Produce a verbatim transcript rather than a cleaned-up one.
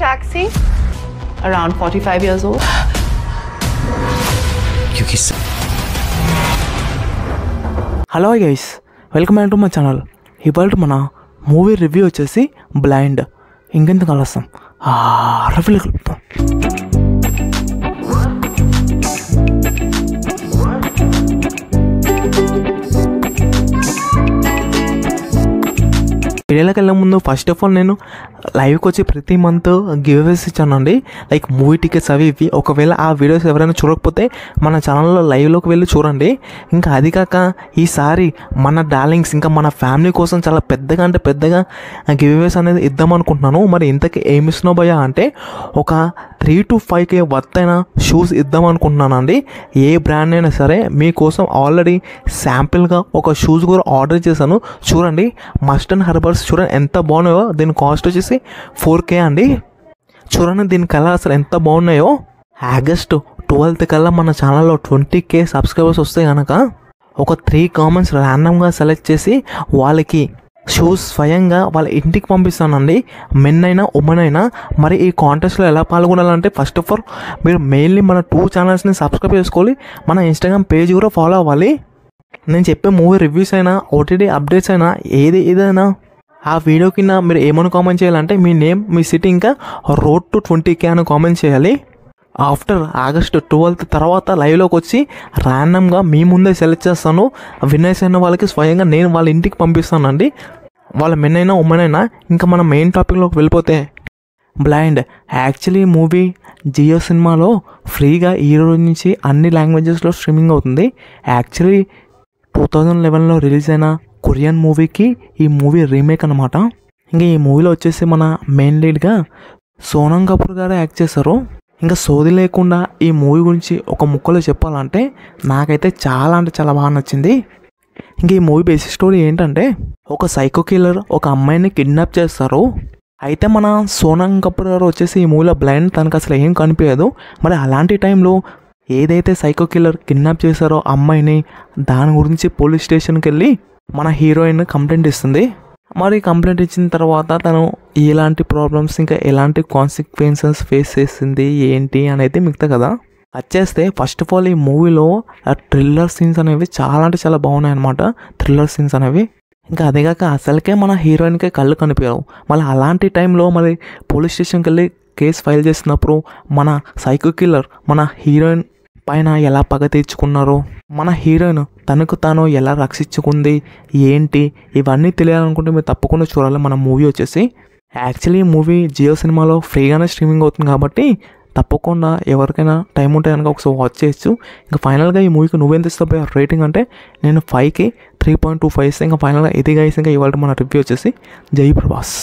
Taxi, around forty-five years old. Hello guys, welcome back to my channel. Ippal mana movie review vachesi Blind. Ingendu kalasam ah reveal kultham. First of all, nenu live kochi prati month giveaways ichchanundi, like movie tickets avi ivi. Okavela aa videos evaraina churukapothe mana channel lo live loki velli churandi. Inka adi kaka ee sari mana darlings inka mana family kosam chala peddaga ante peddaga giveaways anedi iddam anukuntunanu. Mari intaki em isno baya ante oka three to five k vattaina shoes iddam anukuntunanandi. Ee brand aina sare mee kosam already sample ga oka shoes gora order chesanu churandi. Mustard Harbors చూడండి ఎంత బాగున్నాయో. దీని cost వచ్చేసి four కే అండి. చూడండి దీని colour అసలు ఎంత బాగున్నాయో. ఆగస్ట్ ట్వెల్త్ కల్లా మన ఛానల్లో ట్వంటీ కే సబ్స్క్రైబర్స్ వస్తే కనుక ఒక త్రీ కామెంట్స్ ర్యాండమ్గా సెలెక్ట్ చేసి వాళ్ళకి షూస్ స్వయంగా వాళ్ళ ఇంటికి పంపిస్తానండి. మెన్ అయినా ఉమెన్ అయినా. మరి ఈ కాంటెస్ట్లో ఎలా పాల్గొనాలంటే ఫస్ట్ ఆఫ్ ఆల్ మీరు మెయిన్లీ మన టూ ఛానల్స్ని సబ్స్క్రైబ్ చేసుకోవాలి. మన ఇన్స్టాగ్రామ్ పేజ్ కూడా ఫాలో అవ్వాలి. నేను చెప్పే మూవీ రివ్యూస్ అయినా ఓటీటీ అప్డేట్స్ అయినా ఏది ఏదైనా ఆ వీడియో కింద మీరు ఏమైనా కామెంట్ చేయాలంటే మీ నేమ్, మీ సిటీ, ఇంకా రోడ్ టు ట్వంటీ కే అని కామెంట్ చేయాలి. ఆఫ్టర్ ఆగస్ట్ ట్వెల్త్ తర్వాత లైవ్లోకి వచ్చి ర్యాండమ్గా మీ ముందే సెలెక్ట్ చేస్తాను. విన్నర్స్ అయిన వాళ్ళకి స్వయంగా నేను వాళ్ళ ఇంటికి పంపిస్తానండి. వాళ్ళ మెన్ అయినా ఉమెన్ అయినా. ఇంకా మనం మెయిన్ టాపిక్లోకి వెళ్ళిపోతే బ్లైండ్ యాక్చువల్లీ మూవీ జియో సినిమాలో ఫ్రీగా ఈ రోజు నుంచి అన్ని లాంగ్వేజెస్లో స్ట్రీమింగ్ అవుతుంది. యాక్చువల్లీ టూ థౌజండ్ లెవెన్లో రిలీజ్ అయిన కొరియన్ మూవీకి ఈ మూవీ రీమేక్ అనమాట. ఇంకా ఈ మూవీలో వచ్చేసి మన మెయిన్ లీడ్గా సోనం కపూర్ గారు యాక్ట్ చేశారు. ఇంకా సోది లేకుండా ఈ మూవీ గురించి ఒక ముక్కలో చెప్పాలంటే నాకైతే చాలా అంటే చాలా బాగా నచ్చింది. ఇంకా ఈ మూవీ బేసిక్ స్టోరీ ఏంటంటే ఒక సైకో కిల్లర్ ఒక అమ్మాయిని కిడ్నాప్ చేస్తారు. అయితే మన సోనం కపూర్ గారు వచ్చేసి ఈ మూవీలో బ్లైండ్, తనకు అసలు ఏం కనిపించదు. మరి అలాంటి టైంలో ఏదైతే సైకో కిల్లర్ కిడ్నాప్ చేశారో అమ్మాయిని, దాని గురించి పోలీస్ స్టేషన్కి వెళ్ళి మన హీరోయిన్ కంప్లైంట్ ఇస్తుంది. మరి కంప్లైంట్ ఇచ్చిన తర్వాత తను ఎలాంటి ప్రాబ్లమ్స్ ఇంకా ఎలాంటి కాన్సిక్వెన్సెస్ ఫేస్ చేసింది ఏంటి అనేది మిగతా కదా వచ్చేస్తే ఫస్ట్ ఆఫ్ ఆల్ ఈ మూవీలో థ్రిల్లర్ సీన్స్ అనేవి చాలా అంటే చాలా బాగున్నాయి అన్నమాట. థ్రిల్లర్ సీన్స్ అనేవి ఇంకా అదేగాక అసలుకే మన హీరోయిన్కే కళ్ళు కనిపించవు. మళ్ళీ అలాంటి టైంలో మరి పోలీస్ స్టేషన్కి వెళ్ళి కేసు ఫైల్ చేసినప్పుడు మన సైకో కిల్లర్ మన హీరోయిన్ పైన ఎలా పగ తీర్చుకున్నారు, మన హీరోయిన్ తనకు తాను ఎలా రక్షించుకుంది ఏంటి, ఇవన్నీ తెలియాలనుకుంటే మీరు తప్పకుండా చూడాలి మన మూవీ వచ్చేసి. యాక్చువల్లీ మూవీ జియో సినిమాలో ఫ్రీగానే స్ట్రీమింగ్ అవుతుంది కాబట్టి తప్పకుండా ఎవరికైనా టైం ఉంటే కనుక ఒకసారి వాచ్ చేయొచ్చు. ఇంకా ఫైనల్గా ఈ మూవీకి నువ్వెంత ఇస్తావు రేటింగ్ అంటే నేను ఫైవ్కి త్రీ పాయింట్ టూ ఫైవ్ ఇస్తే. ఇంకా ఫైనల్గా ఇది గైస్ ఇంకా ఇవాళ మన రివ్యూ వచ్చేసి జై ప్రభాస్.